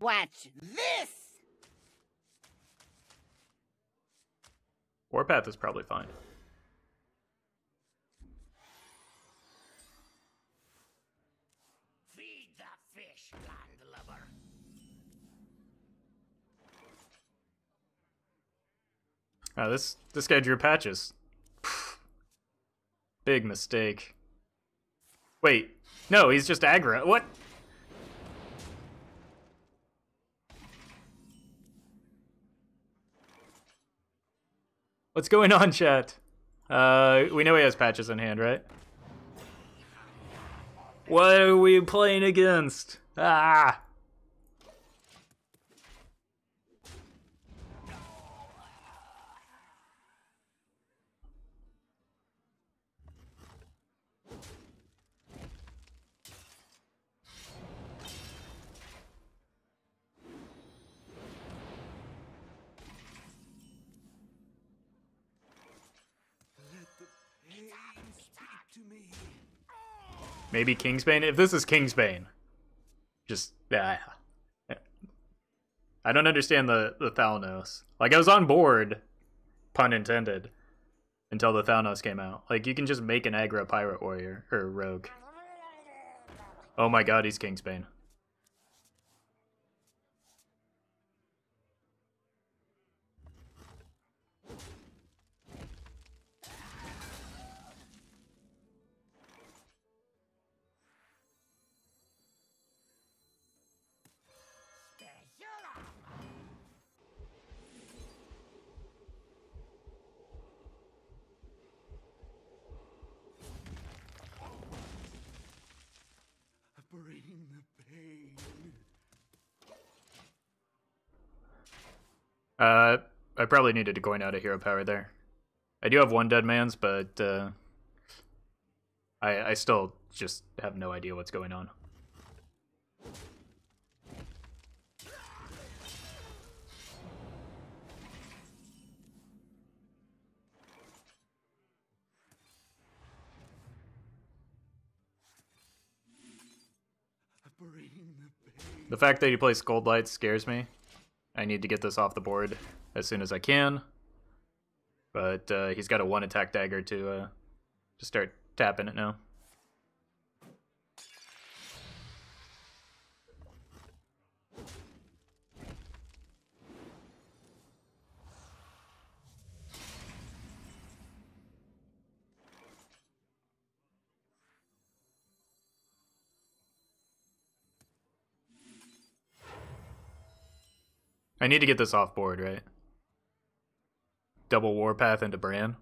Watch this! Warpath is probably fine. Feed the fish, landlubber. Oh, this guy drew patches. Big mistake. Wait, no, he's just aggro. What? What's going on, chat? We know he has patches in hand, right? What are we playing against? Ah! Maybe Kingsbane? If this is Kingsbane, just, yeah. I don't understand the Thalnos. Like, I was on board, pun intended, until the Thalnos came out. Like, you can just make an aggro pirate warrior, or rogue. Oh my god, he's Kingsbane. I probably needed to coin out a hero power there. I do have one dead man's, but I still just have no idea what's going on. The fact that he plays Coldlight scares me. I need to get this off the board as soon as I can. But he's got a one attack dagger to start tapping it now. I need to get this off board, right? Double Warpath into Bran.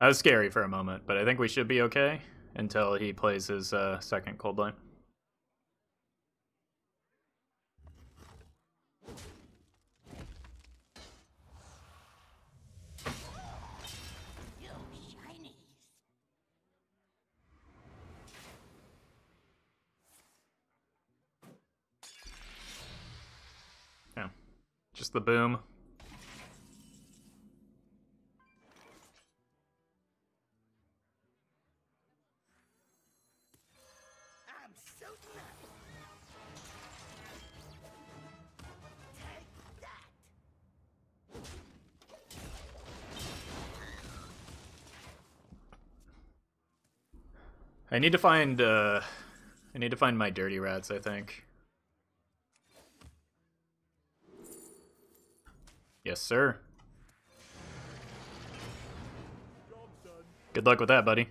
That was scary for a moment, but I think we should be okay until he plays his second Coldlight. Yeah, just the boom. I need to find my dirty rats, I think. Yes, sir. Good luck with that, buddy.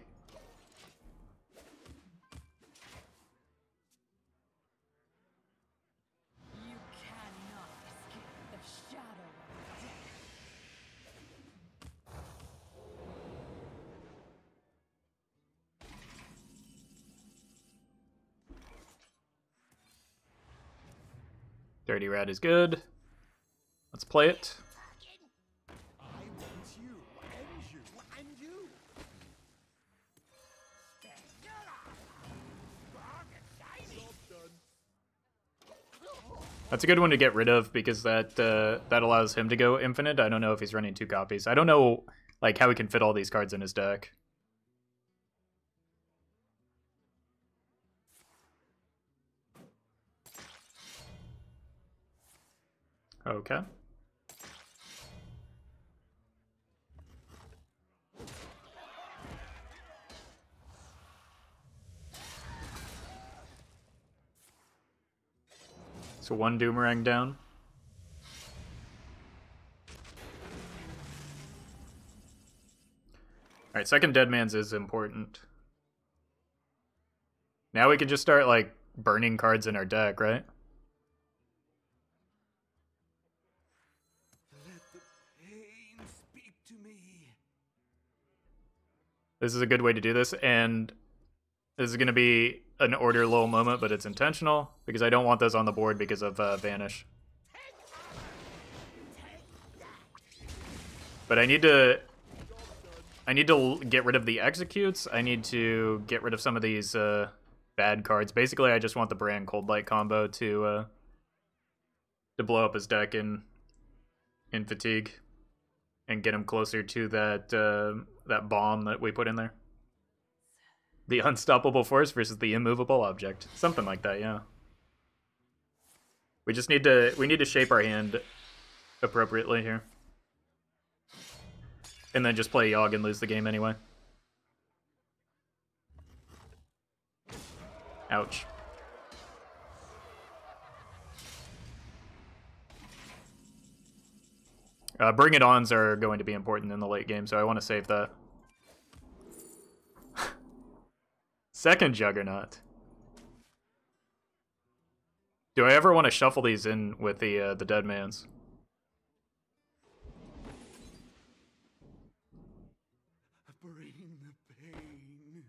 Dirty Rat is good. Let's play it. That's a good one to get rid of because that that allows him to go infinite. I don't know if he's running two copies. I don't know like how he can fit all these cards in his deck. Okay. So one Doomerang down. Alright, second Dead Man's is important. Now we can just start, like, burning cards in our deck, right? Let the pain speak to me. This is a good way to do this, and this is going to be an order lull moment, but it's intentional because I don't want those on the board because of Vanish. But I need to get rid of the executes. I need to get rid of some of these bad cards. Basically, I just want the Bran Coldlight combo to blow up his deck in fatigue and get him closer to that that bomb that we put in there. The unstoppable force versus the immovable object. Something like that, yeah. We just need to shape our hand appropriately here. And then just play Yogg and lose the game anyway. Ouch. Bring it ons are going to be important in the late game, so I want to save that. Second Juggernaut. Do I ever want to shuffle these in with the Dead Man's? Bring the pain.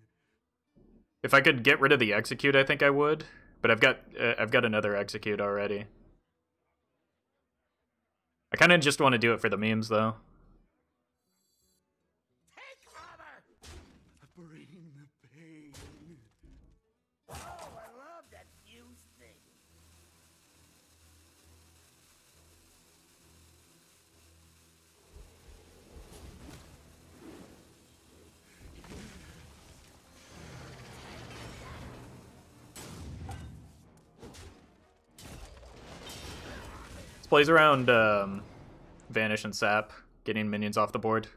If I could get rid of the execute, I think I would. But I've got another execute already. I kind of just want to do it for the memes, though. Plays around Vanish and Sap, getting minions off the board.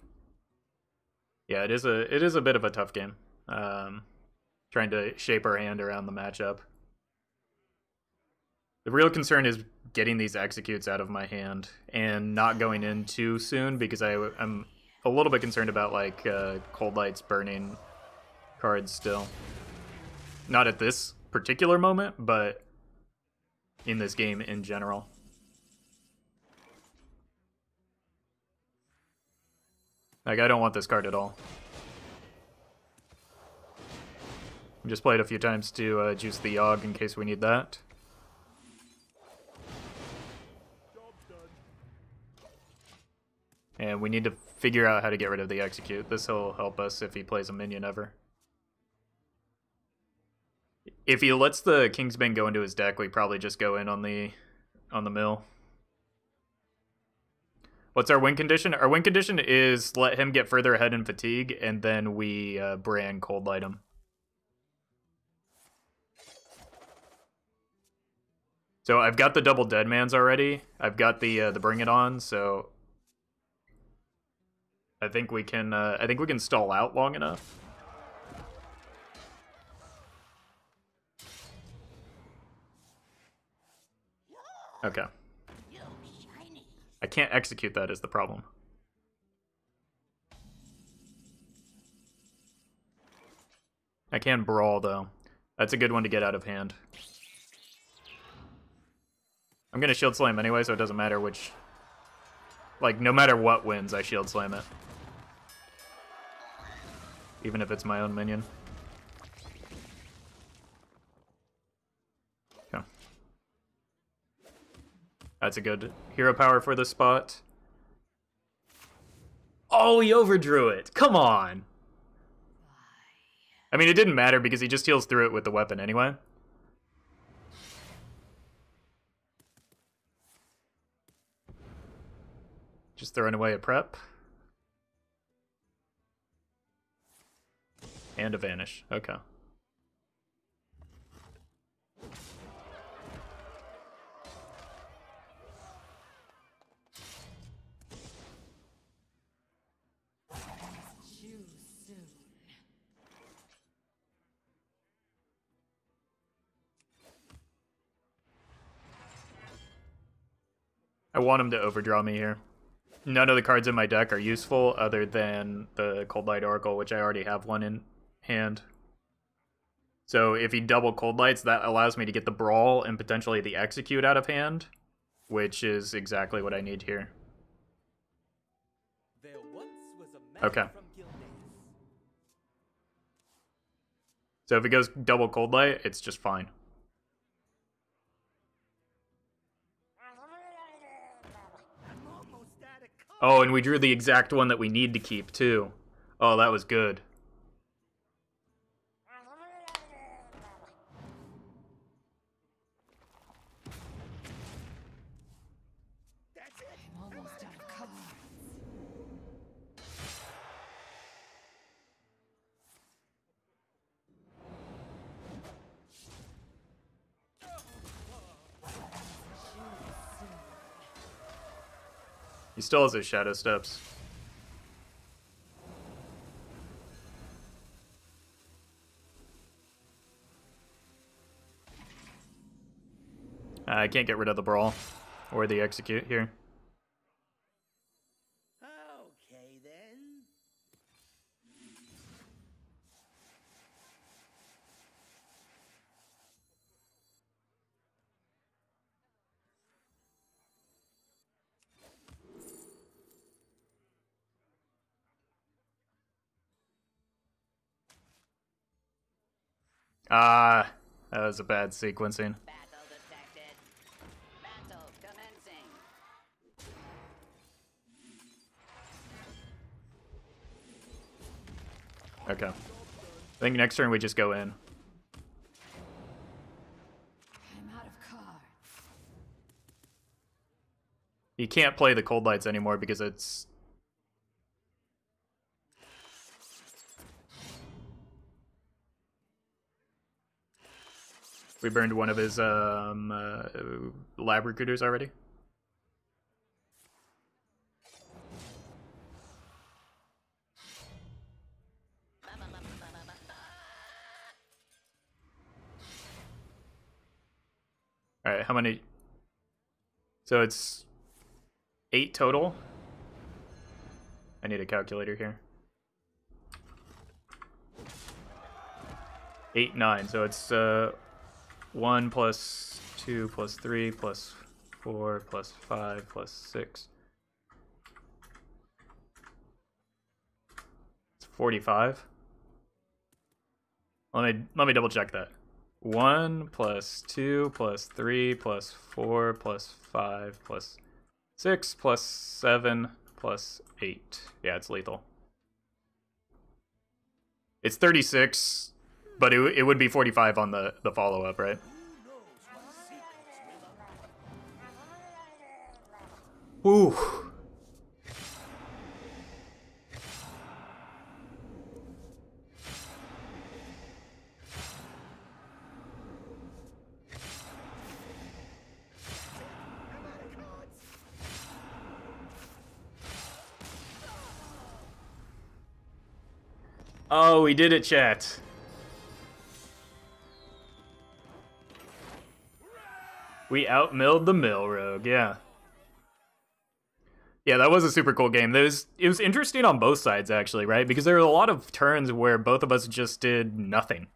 Yeah, it is a bit of a tough game. Trying to shape our hand around the matchup. The real concern is getting these executes out of my hand and not going in too soon because I'm a little bit concerned about like Coldlight's burning cards still. Not at this particular moment, but in this game in general. Like, I don't want this card at all. Just play it a few times to juice the Yogg in case we need that. And we need to figure out how to get rid of the execute. This will help us if he plays a minion ever. If he lets the Kingsbane go into his deck, we probably just go in on the mill. What's our win condition? Our win condition is let him get further ahead in fatigue, and then we Bran Coldlight him. So I've got the double Dead Man's already. I've got the Bring It On, so I think we can stall out long enough. Okay. I can't execute that is the problem. I can Brawl, though. That's a good one to get out of hand. I'm going to Shield Slam anyway, so it doesn't matter which... Like, no matter what wins, I Shield Slam it. Even if it's my own minion. That's a good hero power for this spot. Oh, he overdrew it. Come on. I mean, it didn't matter because he just heals through it with the weapon anyway. Just throwing away a prep. And a Vanish. Okay. I want him to overdraw me here. None of the cards in my deck are useful other than the Coldlight Oracle, which I already have one in hand. So if he double Coldlights, that allows me to get the Brawl and potentially the Execute out of hand, which is exactly what I need here. Okay. So if it goes double Coldlight, it's just fine. Oh, and we drew the exact one that we need to keep, too. Oh, that was good. That's it. I'm almost out of cards. He still has his shadow steps. I can't get rid of the Brawl or the Execute here. Okay, then. Ah, that was a bad sequencing. Battle detected. Battle commencing. Okay. I think next turn we just go in. I'm out of cards. You can't play the Coldlights anymore because it's... We burned one of his lab recruiters already. All right, how many? So it's 8 total. I need a calculator here. 8, 9. So it's 1 + 2 + 3 + 4 + 5 + 6. It's 45. Let me double check that. 1 + 2 + 3 + 4 + 5 + 6 + 7 + 8. Yeah, it's lethal. It's 36. But it would be 45 on the follow-up, right? Ooh. Oh, we did it, chat. We outmilled the mill rogue, yeah. Yeah, that was a super cool game. It was interesting on both sides, actually, right? Because there were a lot of turns where both of us just did nothing.